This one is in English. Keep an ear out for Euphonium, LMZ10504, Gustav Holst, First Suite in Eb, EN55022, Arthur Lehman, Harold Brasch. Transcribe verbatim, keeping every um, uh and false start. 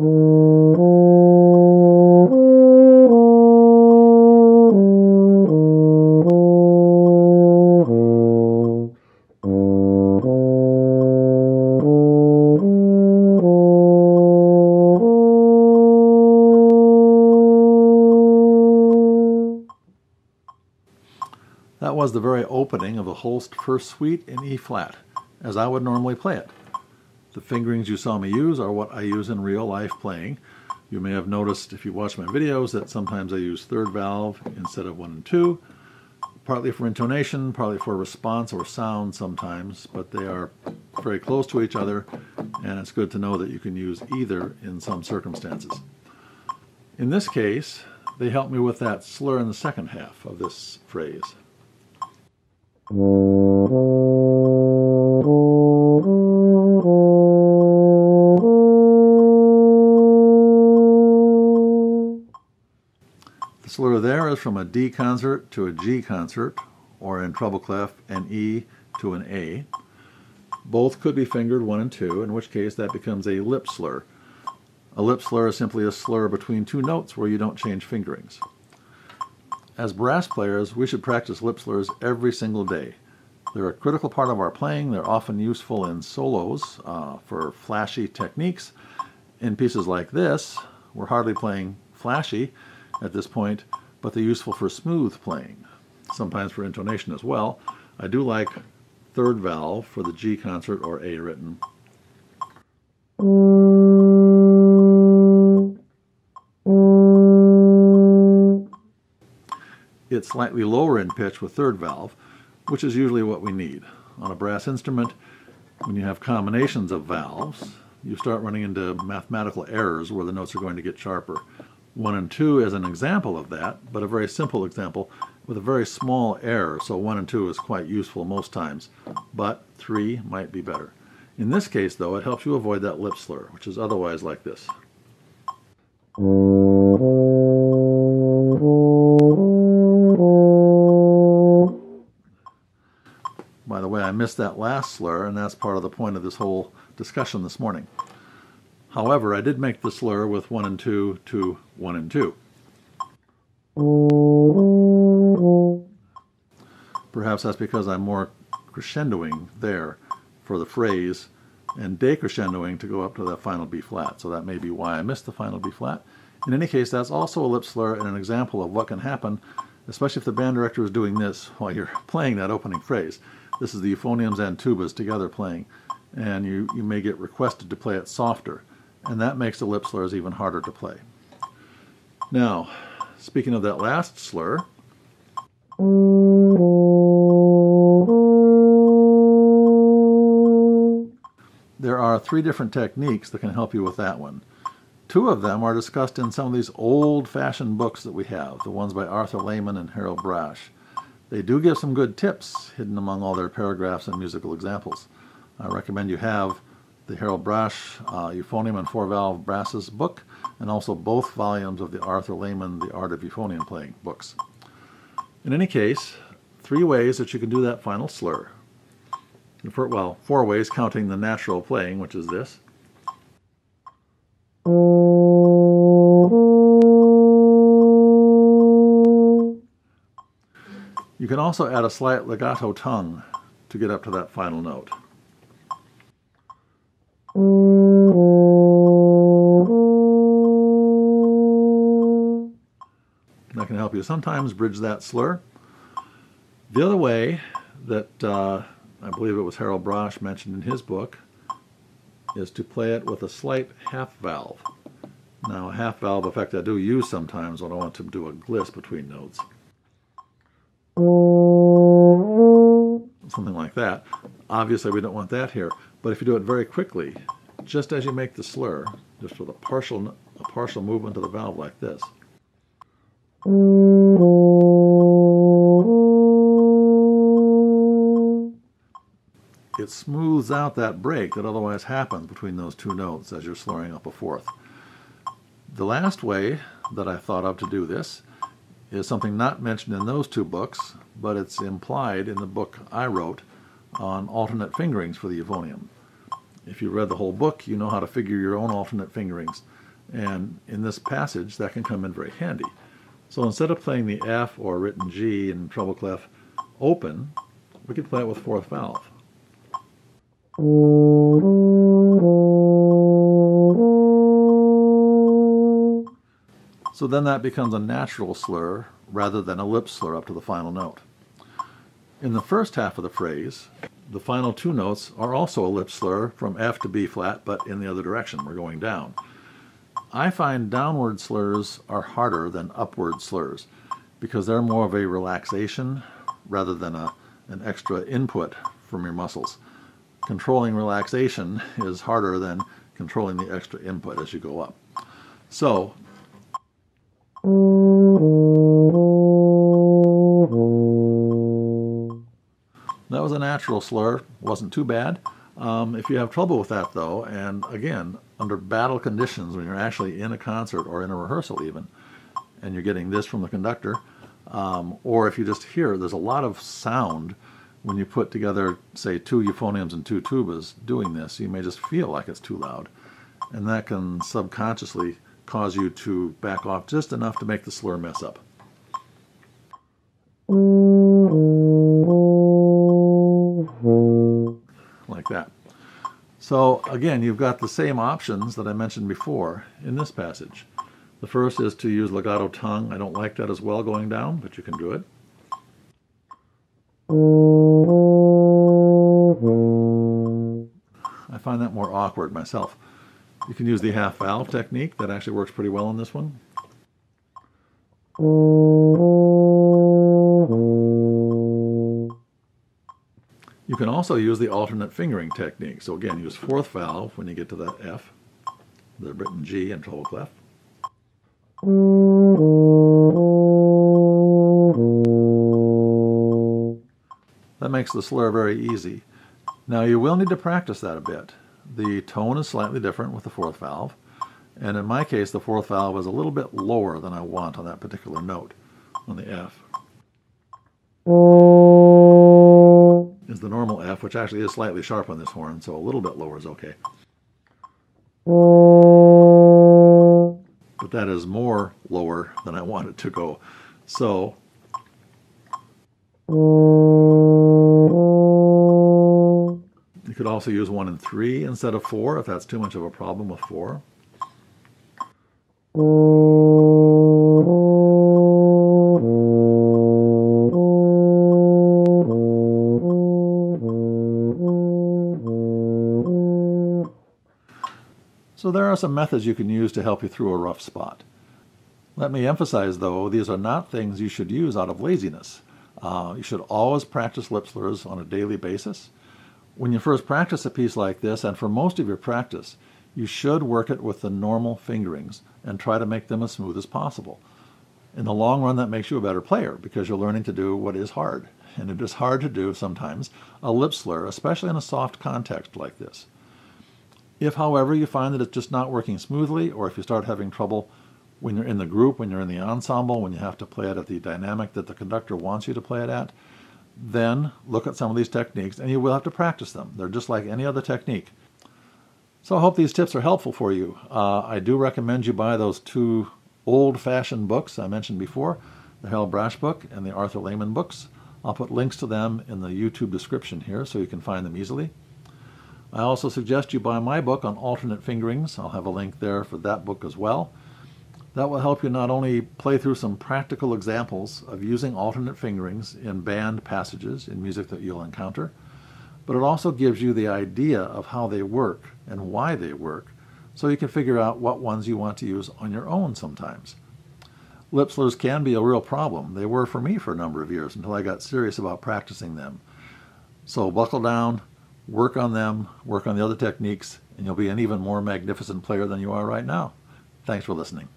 That was the very opening of the Holst First Suite in E flat, as I would normally play it. The fingerings you saw me use are what I use in real life playing. You may have noticed if you watch my videos that sometimes I use third valve instead of one and two, partly for intonation, partly for response or sound sometimes, but they are very close to each other, and it's good to know that you can use either in some circumstances. In this case, they helped me with that slur in the second half of this phrase. The slur there is from a D concert to a G concert, or in treble clef, an E to an A. Both could be fingered one and two, in which case that becomes a lip slur. A lip slur is simply a slur between two notes where you don't change fingerings. As brass players, we should practice lip slurs every single day. They're a critical part of our playing. They're often useful in solos uh, for flashy techniques. In pieces like this, we're hardly playing flashy at this point, but they're useful for smooth playing, sometimes for intonation as well. I do like third valve for the G concert or A written. It's slightly lower in pitch with third valve, which is usually what we need. On a brass instrument, when you have combinations of valves, you start running into mathematical errors where the notes are going to get sharper. One and two is an example of that, but a very simple example with a very small error, so one and two is quite useful most times, but three might be better. In this case, though, it helps you avoid that lip slur, which is otherwise like this. By the way, I missed that last slur, and that's part of the point of this whole discussion this morning. However, I did make the slur with one and two to one and two. Perhaps that's because I'm more crescendoing there for the phrase and decrescendoing to go up to that final B flat. So that may be why I missed the final B flat. In any case, that's also a lip slur and an example of what can happen, especially if the band director is doing this while you're playing that opening phrase. This is the euphoniums and tubas together playing, and you, you may get requested to play it softer, and that makes the lip slurs even harder to play. Now, speaking of that last slur, there are three different techniques that can help you with that one. Two of them are discussed in some of these old-fashioned books that we have, the ones by Arthur Lehman and Harold Brasch. They do give some good tips hidden among all their paragraphs and musical examples. I recommend you have the Harold Brasch uh, Euphonium and Four Valve Brasses book, and also both volumes of the Arthur Lehman The Art of Euphonium Playing books. In any case, three ways that you can do that final slur. Well, four ways counting the natural playing, which is this. You can also add a slight legato tongue to get up to that final note. That can help you sometimes bridge that slur. The other way that uh, I believe it was Harold Brasch mentioned in his book is to play it with a slight half valve. Now, a half valve effect I do use sometimes when I want to do a gliss between notes. Something like that. Obviously we don't want that here, but if you do it very quickly, just as you make the slur, just with a partial, a partial movement of the valve like this, it smooths out that break that otherwise happens between those two notes as you're slurring up a fourth. The last way that I thought of to do this is something not mentioned in those two books, but it's implied in the book I wrote on alternate fingerings for the euphonium. If you read the whole book, you know how to figure your own alternate fingerings. And in this passage, that can come in very handy. So instead of playing the F or written G in treble clef open, we could play it with fourth valve. So then that becomes a natural slur rather than a lip slur up to the final note. In the first half of the phrase, the final two notes are also a lip slur from F to B flat, but in the other direction. We're going down. I find downward slurs are harder than upward slurs because they're more of a relaxation rather than a, an extra input from your muscles. Controlling relaxation is harder than controlling the extra input as you go up. So, that was a natural slur, wasn't too bad. Um, if you have trouble with that though, and again, under battle conditions when you're actually in a concert or in a rehearsal even, and you're getting this from the conductor, um, or if you just hear, there's a lot of sound when you put together, say, two euphoniums and two tubas doing this. You may just feel like it's too loud, and that can subconsciously cause you to back off just enough to make the slur mess up. Like that. So again, you've got the same options that I mentioned before in this passage. The first is to use legato tongue. I don't like that as well going down, but you can do it. I find that more awkward myself. You can use the half valve technique. That actually works pretty well on this one. You can also use the alternate fingering technique. So again, use fourth valve when you get to that F, the written G in treble clef. That makes the slur very easy. Now you will need to practice that a bit. The tone is slightly different with the fourth valve, and in my case the fourth valve is a little bit lower than I want on that particular note, on the F. Is the normal F, which actually is slightly sharp on this horn, so a little bit lower is okay. But that is more lower than I want it to go. So, you could also use one and three instead of four if that's too much of a problem with four. So there are some methods you can use to help you through a rough spot. Let me emphasize though, these are not things you should use out of laziness. Uh, you should always practice lip slurs on a daily basis. When you first practice a piece like this, and for most of your practice, you should work it with the normal fingerings and try to make them as smooth as possible. In the long run, that makes you a better player because you're learning to do what is hard. And it is hard to do sometimes, a lip slur, especially in a soft context like this. If, however, you find that it's just not working smoothly, or if you start having trouble when you're in the group, when you're in the ensemble, when you have to play it at the dynamic that the conductor wants you to play it at, then look at some of these techniques, and you will have to practice them. They're just like any other technique. So I hope these tips are helpful for you. Uh, I do recommend you buy those two old-fashioned books I mentioned before, the Harold Brasch book and the Arthur Lehman books. I'll put links to them in the YouTube description here so you can find them easily. I also suggest you buy my book on alternate fingerings. I'll have a link there for that book as well. That will help you not only play through some practical examples of using alternate fingerings in band passages in music that you'll encounter, but it also gives you the idea of how they work and why they work, so you can figure out what ones you want to use on your own sometimes. Lip slurs can be a real problem. They were for me for a number of years until I got serious about practicing them. So buckle down, work on them, work on the other techniques, and you'll be an even more magnificent player than you are right now. Thanks for listening.